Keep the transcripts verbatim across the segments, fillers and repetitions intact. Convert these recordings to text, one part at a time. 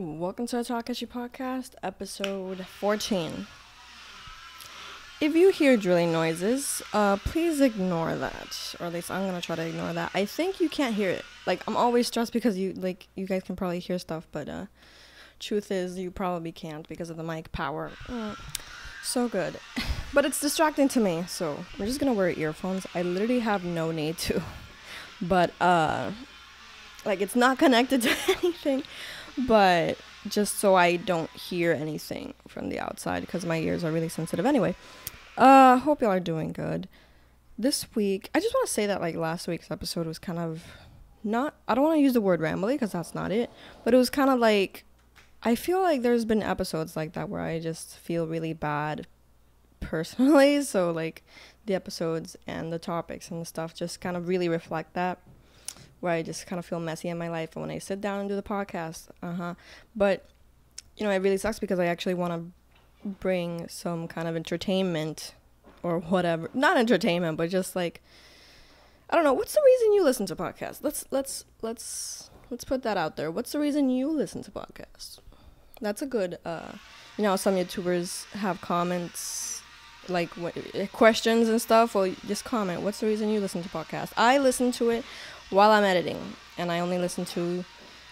Welcome to the Talk At You Podcast, episode fourteen. If you hear drilling noises, uh, please ignore that. Or at least I'm gonna try to ignore that. I think you can't hear it. Like, I'm always stressed because you like you guys can probably hear stuff, but uh, truth is you probably can't because of the mic power. Mm, so good, but it's distracting to me. So we're just gonna wear earphones. I literally have no need to, but uh, like it's not connected to anything. But just so I don't hear anything from the outside, because my ears are really sensitive anyway. Uh, hope y'all are doing good. This week, I just want to say that like last week's episode was kind of not, I don't want to use the word rambly because that's not it, but it was kind of like, I feel like there's been episodes like that where I just feel really bad personally. So like the episodes and the topics and the stuff just kind of really reflect that, where I just kind of feel messy in my life. And when I sit down and do the podcast, uh-huh. But, you know, it really sucks because I actually want to bring some kind of entertainment or whatever. Not entertainment, but just like, I don't know. What's the reason you listen to podcasts? Let's, let's, let's, let's put that out there. What's the reason you listen to podcasts? That's a good, uh, you know, some YouTubers have comments, like questions and stuff. Well, just comment. What's the reason you listen to podcasts? I listen to it while I'm editing, and I only listen to,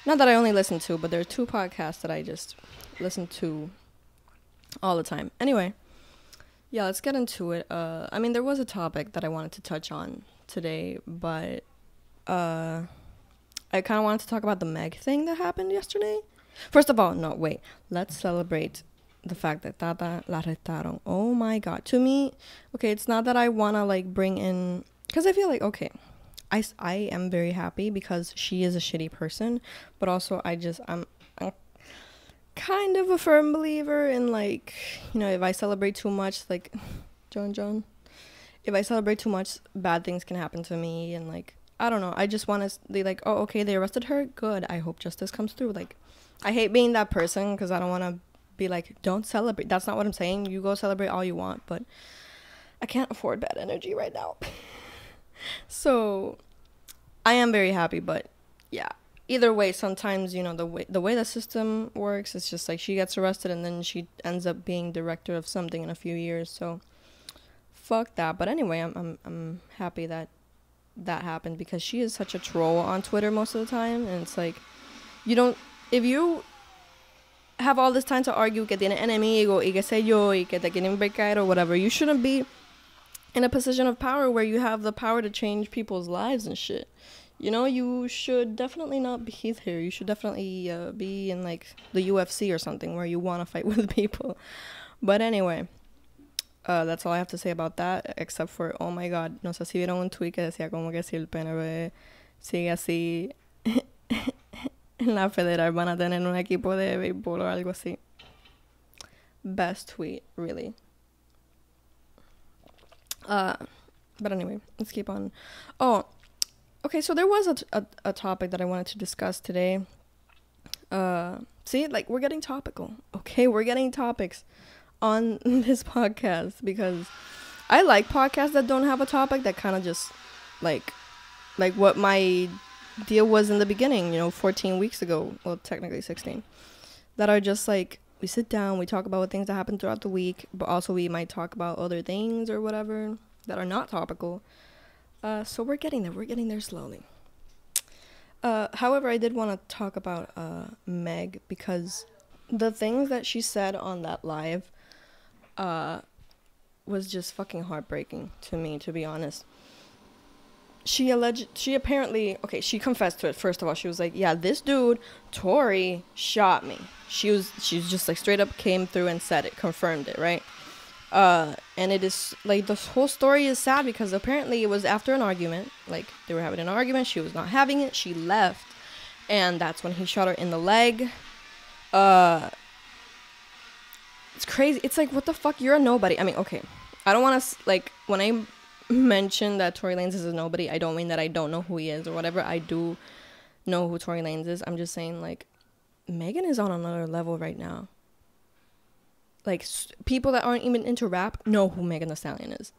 not that I only listen to, but there are two podcasts that I just listen to all the time. Anyway, yeah, let's get into it. Uh, I mean, there was a topic that I wanted to touch on today, but uh, I kind of wanted to talk about the Meg thing that happened yesterday. First of all, no, wait, let's celebrate the fact that Tata la retaron. Oh my God. To me, okay, it's not that I want to like bring in, because I feel like, okay, I, I am very happy because she is a shitty person, but also I just, I'm, I'm kind of a firm believer in like, you know, if I celebrate too much, like, John, John, if I celebrate too much, bad things can happen to me. And like, I don't know, I just want to, they like, oh, okay, they arrested her, good, I hope justice comes through. Like, I hate being that person because I don't want to be like, don't celebrate. That's not what I'm saying. You go celebrate all you want, but I can't afford bad energy right now. So I am very happy, but yeah, either way, sometimes, you know, the way the way the system works, it's just like she gets arrested and then she ends up being director of something in a few years, so fuck that. But anyway, I'm I'm, I'm happy that that happened because she is such a troll on Twitter most of the time, and it's like, you don't, if you have all this time to argue que tiene enemigo y que sé yo y que te quieren ver caer or whatever, you shouldn't be in a position of power where you have the power to change people's lives and shit. You know, you should definitely not be there. You should definitely uh, be in like the U F C or something where you want to fight with people. But anyway, uh, that's all I have to say about that, except for, oh my God, no sé si vieron un tweet que decía como que si el P N B sigue así en la federal van a tener un equipo de béisbol o algo así. Best tweet, really. Uh, but anyway, let's keep on. Oh, okay. So there was a, t- a, a topic that I wanted to discuss today. Uh, see, like we're getting topical. Okay. We're getting topics on this podcast because I like podcasts that don't have a topic, that kind of just like, like what my deal was in the beginning, you know, fourteen weeks ago, well, technically sixteen, that are just like, we sit down, we talk about things that happen throughout the week, but also we might talk about other things or whatever that are not topical. Uh, so we're getting there. We're getting there slowly. Uh, however, I did want to talk about uh, Meg because the things that she said on that live uh, was just fucking heartbreaking to me, to be honest. She alleged, she apparently, okay, she confessed to it. First of all, she was like, yeah, this dude, Tory, shot me. She was, she's just like straight up came through and said it, confirmed it, right? Uh, and it is like, the whole story is sad because apparently it was after an argument, like they were having an argument. She was not having it. She left. And that's when he shot her in the leg. Uh, it's crazy. It's like, what the fuck? You're a nobody. I mean, okay. I don't want to, like, when I mention that Tory Lanez is a nobody, I don't mean that I don't know who he is or whatever. I do know who Tory Lanez is. I'm just saying, like, Megan is on another level right now. Like, s- people that aren't even into rap know who Megan Thee Stallion is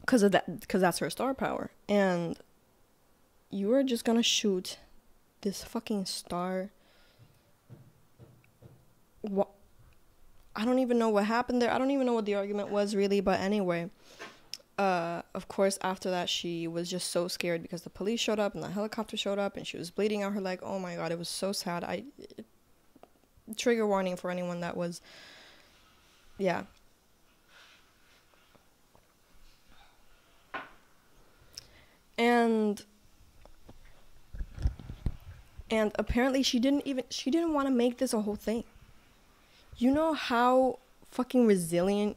because of that, because that's her star power. And you are just gonna shoot this fucking star what, I don't even know what happened there. I don't even know what the argument was really. But anyway, uh, of course, after that, she was just so scared because the police showed up and the helicopter showed up and she was bleeding out her leg. Oh my God, it was so sad. I it, trigger warning for anyone that was, yeah. And and apparently she didn't even, she didn't want to make this a whole thing. You know how fucking resilient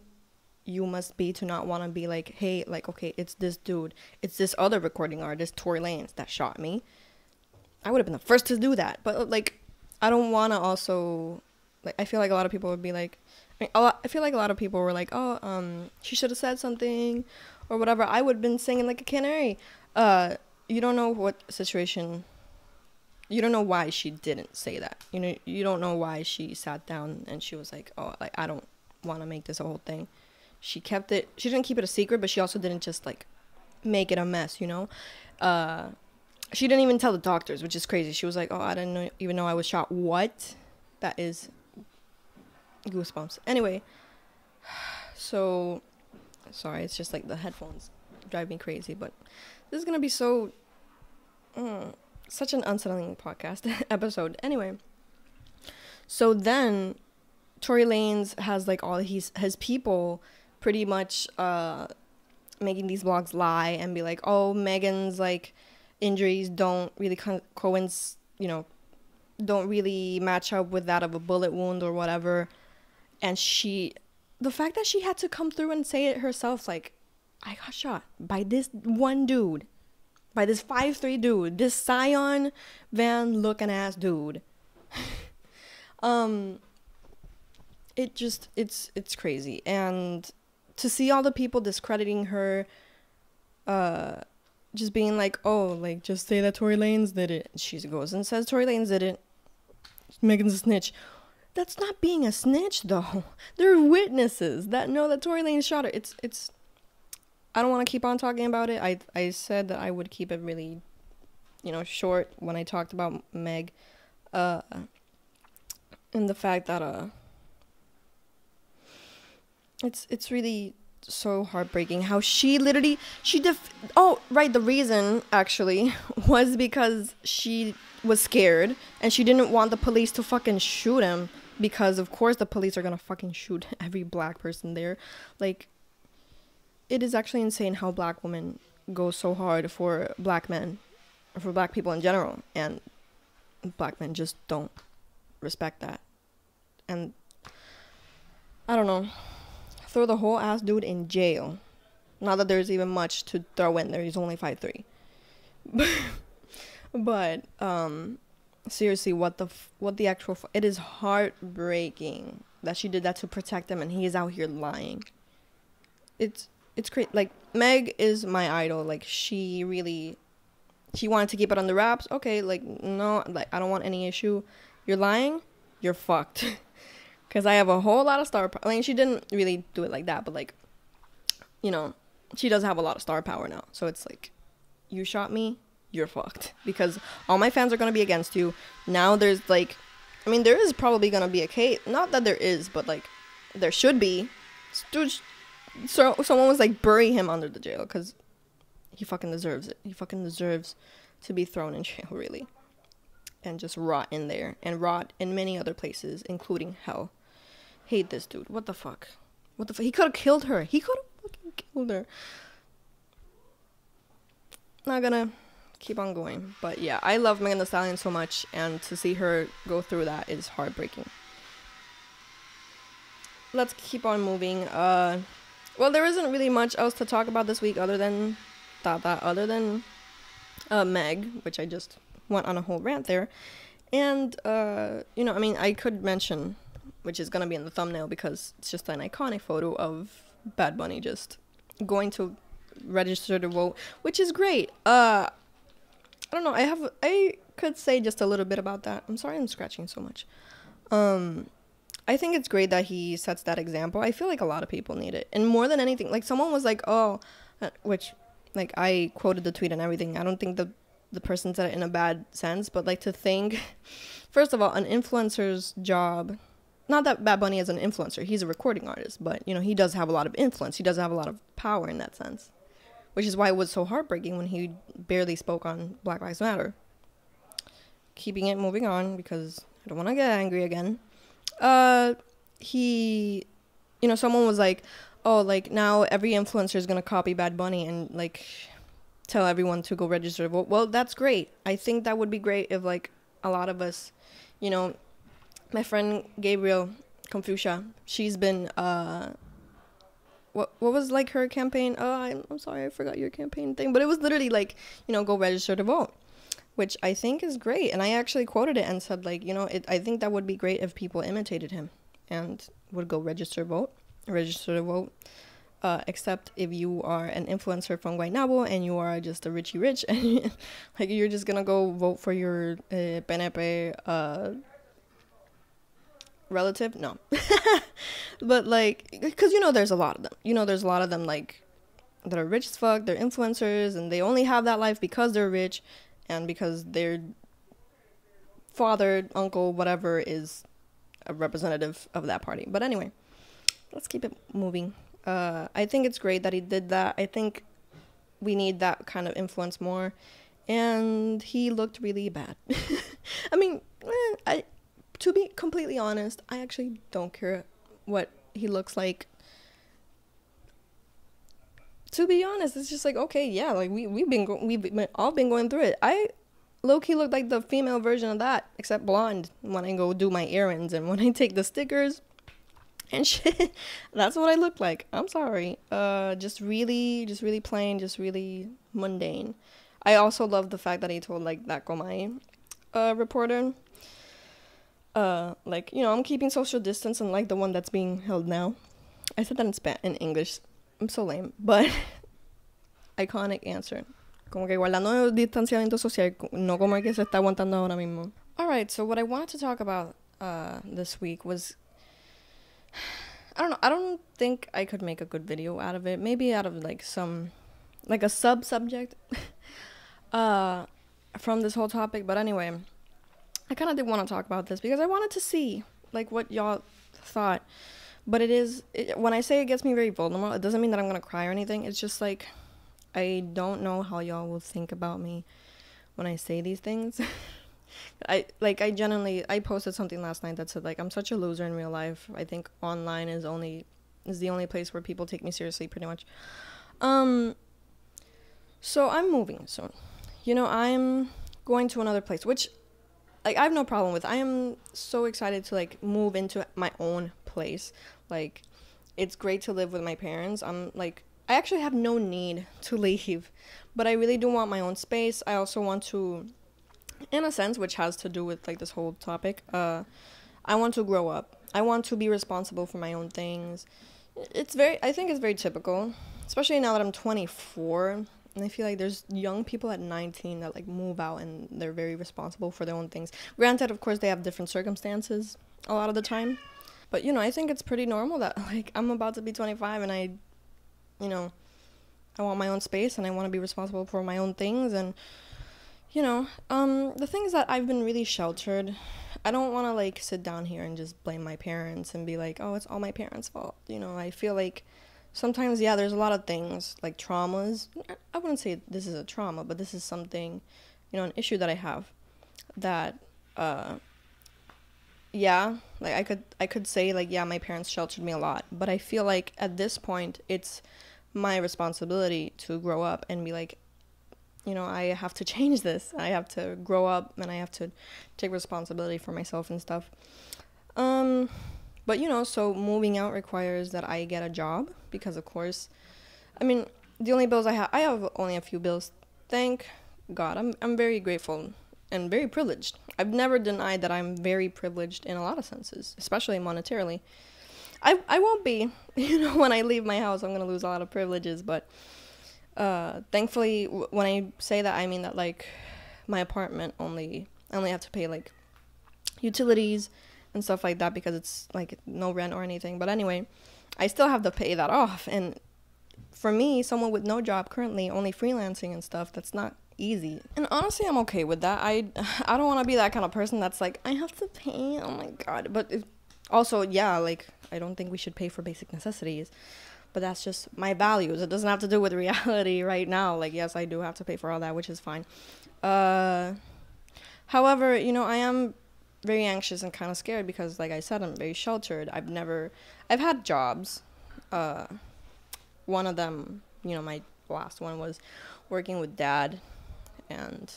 you must be to not want to be like, hey, like, okay, it's this dude. It's this other recording artist, Tory Lanez, that shot me. I would have been the first to do that. But, like, I don't want to also, like, I feel like a lot of people would be like, I mean, a lot, I feel like a lot of people were like, oh, um, she should have said something or whatever. I would have been singing like a canary. Uh, you don't know what situation... You don't know why she didn't say that. You know, you don't know why she sat down and she was like, oh, like, I don't want to make this a whole thing. She kept it. She didn't keep it a secret, but she also didn't just, like, make it a mess, you know? Uh, she didn't even tell the doctors, which is crazy. She was like, oh, I didn't know, even know I was shot. What? That is goosebumps. Anyway, so, sorry, it's just, like, the headphones drive me crazy, but this is going to be so... Mm, such an unsettling podcast episode. Anyway, so then Tory Lanez has like all his his people pretty much uh making these vlogs lie and be like, oh, Megan's like injuries don't really co coinc you know don't really match up with that of a bullet wound or whatever. And she, the fact that she had to come through and say it herself, like, I got shot by this one dude. By this five three dude, this Scion van looking ass dude. um, it just, it's, it's crazy. And to see all the people discrediting her, uh, just being like, oh, like, just say that Tory Lanez did it. She goes and says Tory Lanez did it. Megan's a snitch. That's not being a snitch, though. There are witnesses that know that Tory Lanez shot her. It's, it's. I don't want to keep on talking about it. I I said that I would keep it really, you know, short when I talked about Meg, uh, and the fact that uh, it's it's really so heartbreaking how she literally she def oh right the reason actually was because she was scared and she didn't want the police to fucking shoot him, because of course the police are gonna fucking shoot every black person there, like. It is actually insane how black women go so hard for black men, or for black people in general, and black men just don't respect that. And I don't know, throw the whole ass dude in jail. Not that there's even much to throw in there. He's only five three. But um, seriously, what the f what the actual? F it is heartbreaking that she did that to protect him, and he is out here lying. It's. It's crazy. Like, Meg is my idol. Like, she really... She wanted to keep it on the wraps. Okay, like, no. Like, I don't want any issue. You're lying? You're fucked. Because I have a whole lot of star power. I mean, she didn't really do it like that. But, like, you know, she does have a lot of star power now. So it's like, you shot me? You're fucked. Because all my fans are going to be against you. Now there's, like... I mean, there is probably going to be a case. Not that there is, but, like, there should be. Dude... So someone was like, bury him under the jail, because he fucking deserves it. He fucking deserves to be thrown in jail, really. And just rot in there. And rot in many other places, including hell. Hate this dude. What the fuck? What the fuck? He could have killed her. He could have fucking killed her. Not gonna keep on going. But yeah, I love Megan Thee Stallion so much. And to see her go through that is heartbreaking. Let's keep on moving. Uh... Well, there isn't really much else to talk about this week other than Tata, other than uh, Meg, which I just went on a whole rant there. And, uh, you know, I mean, I could mention, which is going to be in the thumbnail because it's just an iconic photo of Bad Bunny just going to register to vote, which is great. Uh, I don't know. I have, I could say just a little bit about that. I'm sorry I'm scratching so much. Um... I think it's great that he sets that example. I feel like a lot of people need it. And more than anything, like, someone was like, oh, which, like, I quoted the tweet and everything. I don't think the, the person said it in a bad sense. But, like, to think, first of all, an influencer's job not that Bad Bunny is an influencer, he's a recording artist, but, you know, he does have a lot of influence. He does have a lot of power in that sense, which is why it was so heartbreaking when he barely spoke on Black Lives Matter. Keeping it moving on, because I don't want to get angry again. Uh, he, you know, someone was like, oh, like, now every influencer is going to copy Bad Bunny and, like, tell everyone to go register to vote. Well, that's great. I think that would be great if, like, a lot of us, you know, my friend Gabriel Confucia, she's been, uh, what what was, like, her campaign? Oh, I'm, I'm sorry, I forgot your campaign thing. But it was literally, like, you know, go register to vote, which I think is great. And I actually quoted it and said, like, you know, it, I think that would be great if people imitated him and would go register vote, register to vote, uh, except if you are an influencer from Guaynabo and you are just a Richie Rich, and like, you're just going to go vote for your uh, P N P uh, relative. No. But, like, because, you know, there's a lot of them. You know, there's a lot of them, like, that are rich as fuck. They're influencers, and they only have that life because they're rich, and because their father, uncle, whatever, is a representative of that party. But anyway, let's keep it moving. Uh, I think it's great that he did that. I think we need that kind of influence more. And he looked really bad. I mean, eh, I, to be completely honest, I actually don't care what he looks like. To be honest, it's just like, okay, yeah, like, we, we've been, go we've been, all been going through it. I low-key look like the female version of that, except blonde, when I go do my errands and when I take the stickers and shit. That's what I look like. I'm sorry. Uh, just really, just really plain, just really mundane. I also love the fact that he told, like, that Komai uh, reporter, uh, like, you know, I'm keeping social distance, and, like, the one that's being held now. I said that in Spanish, in English. I'm so lame, but iconic answer. Como que guardando el distanciamiento social, no como el que se está aguantando ahora mismo. All right, so what I wanted to talk about uh, this week was, I don't know, I don't think I could make a good video out of it. Maybe out of, like, some, like, a sub-subject uh, from this whole topic. But anyway, I kind of did want to talk about this because I wanted to see, like, what y'all thought. But it is, it, when I say it gets me very vulnerable, it doesn't mean that I'm going to cry or anything. It's just like, I don't know how y'all will think about me when I say these things. I, like, I genuinely, I posted something last night that said, like, I'm such a loser in real life. I think online is only, is the only place where people take me seriously, pretty much. Um, so I'm moving soon. You know, I'm going to another place, which, like, I have no problem with. I am so excited to, like, move into my own place. Like, it's great to live with my parents. I'm like, I actually have no need to leave, but I really do want my own space. I also want to, in a sense, which has to do with, like, this whole topic, uh I want to grow up. I want to be responsible for my own things. It's very, I think it's very typical, especially now that I'm twenty-four, and I feel like there's young people at nineteen that, like, move out and they're very responsible for their own things. Granted, of course, they have different circumstances a lot of the time. But, you know, I think it's pretty normal that, like, I'm about to be twenty-five and I, you know, I want my own space and I want to be responsible for my own things. And, you know, um, the thing is that I've been really sheltered. I don't want to, like, sit down here and just blame my parents and be like, oh, it's all my parents' fault. You know, I feel like sometimes, yeah, there's a lot of things, like traumas. I wouldn't say this is a trauma, but this is something, you know, an issue that I have that, uh... yeah, like, I could I could say, like, yeah, my parents sheltered me a lot, but I feel like at this point it's my responsibility to grow up and be like, you know, I have to change this. I have to grow up and I have to take responsibility for myself and stuff. Um, but, you know, so moving out requires that I get a job because, of course, I mean, the only bills I have, I have only a few bills. Thank God. I'm I'm very grateful and very privileged. I've never denied that I'm very privileged in a lot of senses, especially monetarily. I I won't be, you know, when I leave my house, I'm going to lose a lot of privileges, but uh, thankfully, w when I say that, I mean that, like, my apartment only, I only have to pay, like, utilities and stuff like that because it's, like, no rent or anything. But anyway, I still have to pay that off, and for me, someone with no job currently, only freelancing and stuff, that's not easy. And honestly, I'm okay with that. I I don't want to be that kind of person that's like, I have to pay, oh my god. But if, Also, yeah, like, I don't think we should pay for basic necessities, but that's just my values. It doesn't have to do with reality right now. Like, yes, I do have to pay for all that, which is fine. Uh, however, you know, I am very anxious and kind of scared because, like I said, I'm very sheltered. I've never, I've had jobs. Uh, one of them, you know, my last one was working with Dad, and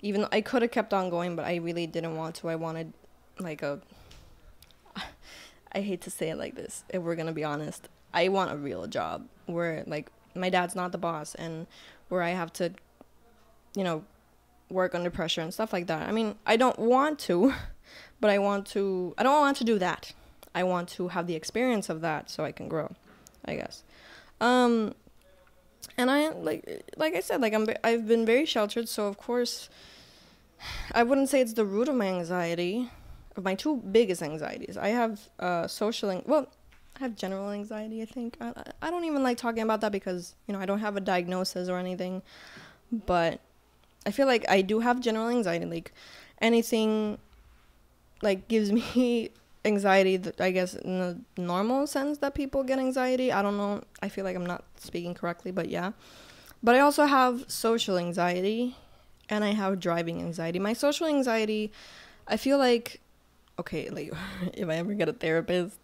even though I could have kept on going, but I really didn't want to. I wanted, like, a, I hate to say it like this, if we're gonna be honest, I want a real job where, like, my dad's not the boss and where I have to, you know, work under pressure and stuff like that. I mean, I don't want to, but I want to, I don't want to do that. I want to have the experience of that so I can grow, I guess. Um, and I, like, like I said, like, I'm, I've been very sheltered. So of course, I wouldn't say it's the root of my anxiety, of my two biggest anxieties. I have uh, social, an- well, I have general anxiety, I think. I, I don't even like talking about that because, you know, I don't have a diagnosis or anything. But I feel like I do have general anxiety. Like, anything, like, gives me anxiety, that, I guess, in the normal sense that people get anxiety. I don't know. I feel like I'm not speaking correctly, but yeah. But I also have social anxiety, and I have driving anxiety. My social anxiety, I feel like, okay, like, if I ever get a therapist,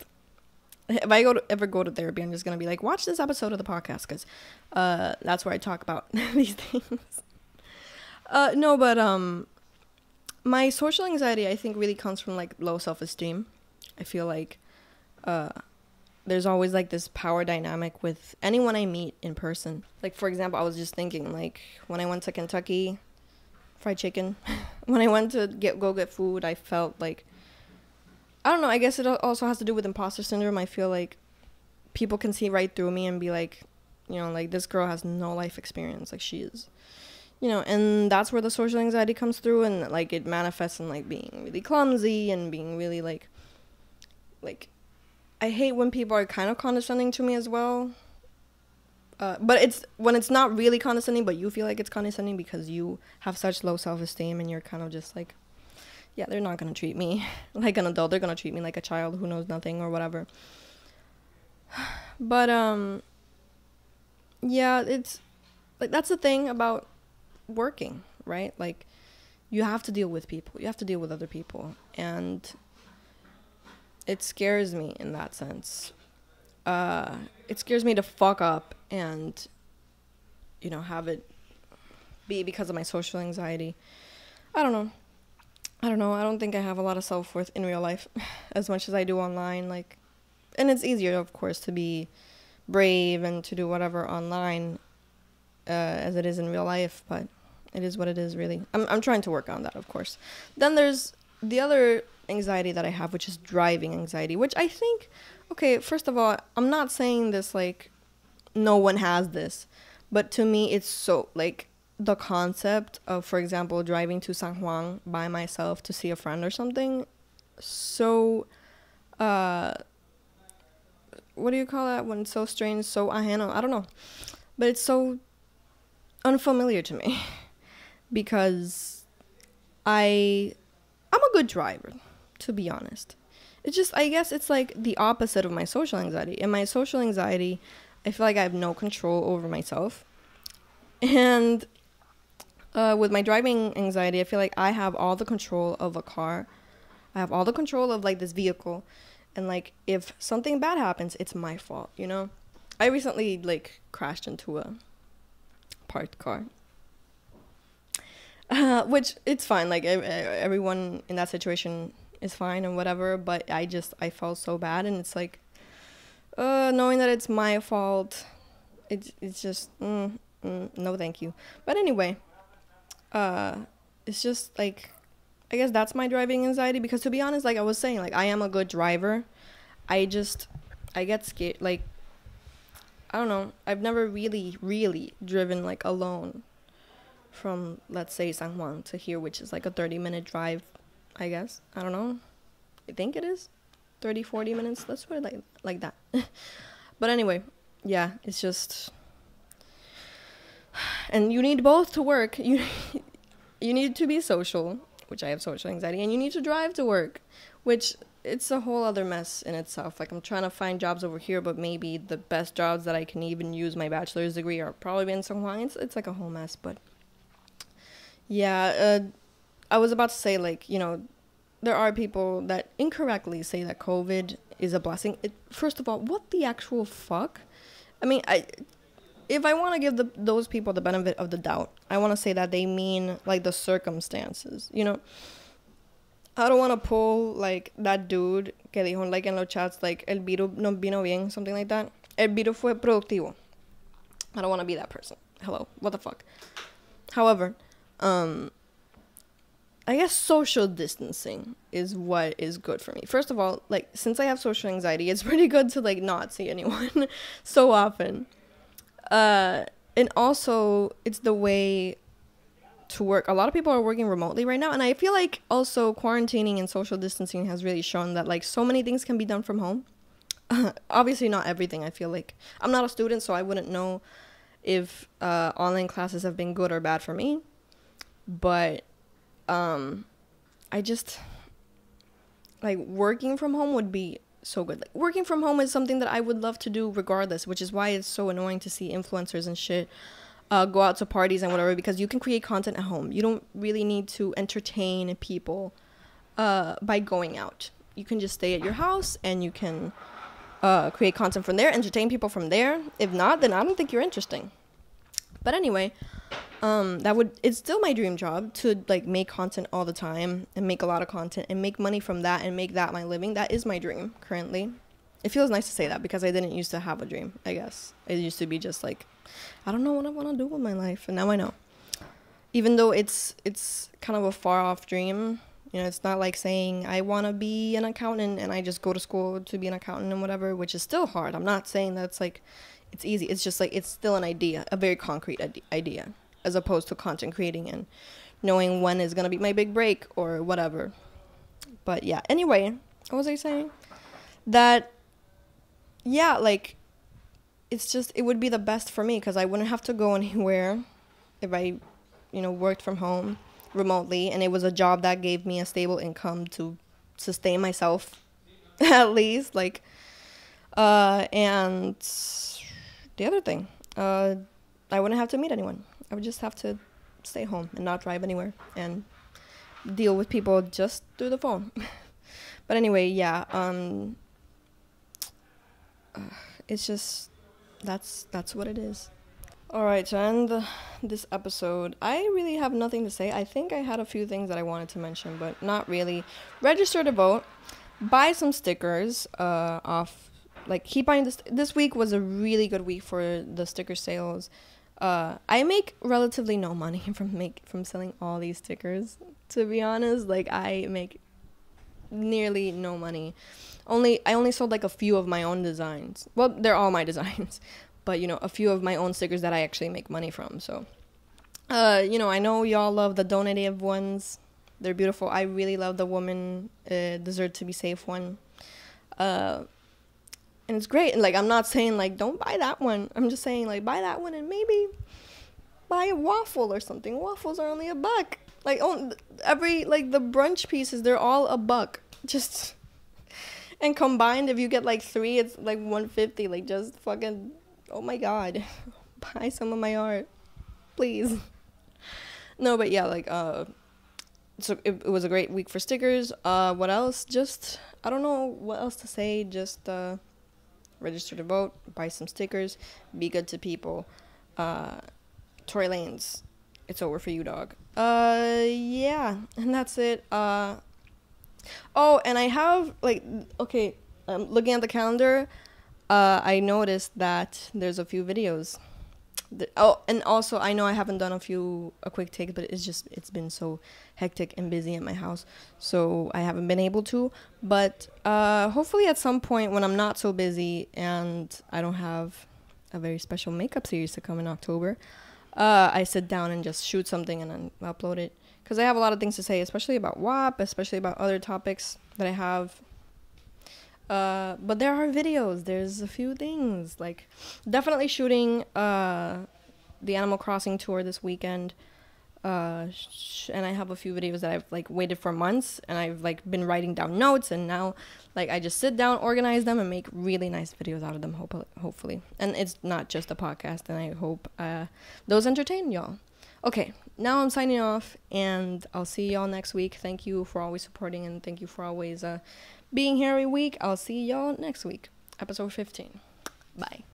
if I go to, ever go to therapy, I'm just going to be like, watch this episode of the podcast, because uh, that's where I talk about these things. Uh, no, but um, my social anxiety, I think, really comes from, like, low self-esteem. I feel like uh, there's always, like, this power dynamic with anyone I meet in person. Like, for example, I was just thinking, like, when I went to Kentucky, fried chicken, when I went to get go get food, I felt like, I don't know, I guess it also has to do with imposter syndrome. I feel like people can see right through me and be like, you know, like, this girl has no life experience, like, she is, you know, and that's where the social anxiety comes through, and, like, it manifests in, like, being really clumsy and being really, like, like, I hate when people are kind of condescending to me as well. Uh, but it's when it's not really condescending, but you feel like it's condescending because you have such low self-esteem and you're kind of just like, yeah, they're not going to treat me like an adult. They're going to treat me like a child who knows nothing or whatever. But, um, yeah, it's like, that's the thing about working, right? Like, you have to deal with people. You have to deal with other people. And it scares me in that sense. Uh, it scares me to fuck up and, you know, have it be because of my social anxiety. I don't know. I don't know. I don't think I have a lot of self-worth in real life as much as I do online. Like, and it's easier, of course, to be brave and to do whatever online uh, as it is in real life. But it is what it is, really. I'm, I'm trying to work on that, of course. Then there's the other anxiety that I have, which is driving anxiety, which I think, okay, first of all, I'm not saying this like no one has this, but to me, it's so, like, the concept of, for example, driving to San Juan by myself to see a friend or something, so, uh, what do you call that when it's so strange, so ajeno, I don't know, but it's so unfamiliar to me because I, I'm a good driver, to be honest. It's just, I guess it's like the opposite of my social anxiety. In my social anxiety, I feel like I have no control over myself. And uh, with my driving anxiety, I feel like I have all the control of a car. I have all the control of, like, this vehicle. And, like, if something bad happens, it's my fault, you know? I recently, like, crashed into a parked car. Uh, which, it's fine. Like, everyone in that situation is fine and whatever, but I just, I felt so bad, and it's like, uh, knowing that it's my fault, it's, it's just, mm, mm, no thank you. But anyway, uh, it's just, like, I guess that's my driving anxiety, because to be honest, like I was saying, like, I am a good driver, I just, I get scared, like, I don't know, I've never really, really driven, like, alone from, let's say, San Juan to here, which is, like, a thirty-minute drive, I guess. I don't know. I think it is thirty, forty minutes. Let's put it like, like that. But anyway, yeah, it's just... And you need both to work. You, you need to be social, which I have social anxiety, and you need to drive to work, which it's a whole other mess in itself. Like, I'm trying to find jobs over here, but maybe the best jobs that I can even use my bachelor's degree are probably in San Juan. It's, it's like a whole mess, but yeah, uh, I was about to say, like, you know, there are people that incorrectly say that COVID is a blessing. It, first of all, what the actual fuck? I mean, I... If I want to give the, those people the benefit of the doubt, I want to say that they mean, like, the circumstances, you know? I don't want to pull, like, that dude que dijo, like, in los chats, like, el virus no vino bien, something like that. El virus fue productivo. I don't want to be that person. Hello. What the fuck? However, um, I guess social distancing is what is good for me. First of all, like, since I have social anxiety, it's pretty good to, like, not see anyone so often. Uh, and also, it's the way to work. A lot of people are working remotely right now. And I feel like also quarantining and social distancing has really shown that, like, so many things can be done from home. Uh, obviously, not everything, I feel like. I'm not a student, so I wouldn't know if uh, online classes have been good or bad for me. But um, I just, like, working from home would be so good. Like, working from home is something that I would love to do regardless, which is why it's so annoying to see influencers and shit uh, go out to parties and whatever, because you can create content at home. You don't really need to entertain people uh, by going out. You can just stay at your house and you can uh, create content from there, entertain people from there. If not, then I don't think you're interesting. But anyway, um, that would, it's still my dream job to, like, make content all the time and make a lot of content and make money from that and make that my living. That is my dream currently. It feels nice to say that because I didn't used to have a dream, I guess. It used to be just like, I don't know what I want to do with my life. And now I know. Even though it's, it's kind of a far off dream. You know, it's not like saying I want to be an accountant and I just go to school to be an accountant and whatever, which is still hard. I'm not saying that's like, it's easy. It's just like, it's still an idea, a very concrete idea, as opposed to content creating and knowing when is going to be my big break or whatever. But yeah, anyway, what was I saying? That, yeah, like, it's just, it would be the best for me because I wouldn't have to go anywhere if I, you know, worked from home remotely. And it was a job that gave me a stable income to sustain myself, at least, like, uh, and... The other thing, uh, I wouldn't have to meet anyone. I would just have to stay home and not drive anywhere and deal with people just through the phone. But anyway, yeah, um, it's just, that's, that's what it is. All right, to end the, this episode, I really have nothing to say. I think I had a few things that I wanted to mention, but not really. Register to vote, buy some stickers uh, off. Like, keep buying this. This week was a really good week for the sticker sales. Uh, I make relatively no money from make from selling all these stickers. To be honest, like, I make nearly no money. Only I only sold like a few of my own designs. Well, they're all my designs, but you know, a few of my own stickers that I actually make money from. So, uh, you know, I know y'all love the donative ones. They're beautiful. I really love the woman uh, deserved to be safe one. Uh. And it's great. And, like, I'm not saying, like, don't buy that one. I'm just saying, like, buy that one and maybe buy a waffle or something. Waffles are only a buck. Like, oh, every, like, the brunch pieces, they're all a buck. Just, and combined, if you get, like, three, it's, like, one fifty. Like, just fucking, oh, my God. Buy some of my art. Please. No, but, yeah, like, uh, so it, it was a great week for stickers. Uh, what else? Just, I don't know what else to say. Just, uh. Register to vote, buy some stickers, be good to people. Uh, Tory Lanez, it's over for you, dog. Uh, yeah, and that's it. Uh, oh, and I have, like, okay, I'm looking at the calendar. Uh, I noticed that there's a few videos. That, oh, and also, I know I haven't done a few, a quick take, but it's just, it's been so hectic and busy at my house, so I haven't been able to, but uh, hopefully at some point when I'm not so busy and I don't have a very special makeup series to come in October, uh, I sit down and just shoot something and then upload it, because I have a lot of things to say, especially about W A P, especially about other topics that I have. Uh, but there are videos, there's a few things, like, definitely shooting, uh, the Animal Crossing tour this weekend, uh sh- and I have a few videos that I've like waited for months, and I've like been writing down notes, and now like I just sit down, organize them, and make really nice videos out of them, hopefully hopefully. And it's not just a podcast, and I hope uh those entertain y'all. Okay, now I'm signing off, and I'll see y'all next week. Thank you for always supporting, and thank you for always uh being here every week. I'll see y'all next week, episode fifteen. Bye.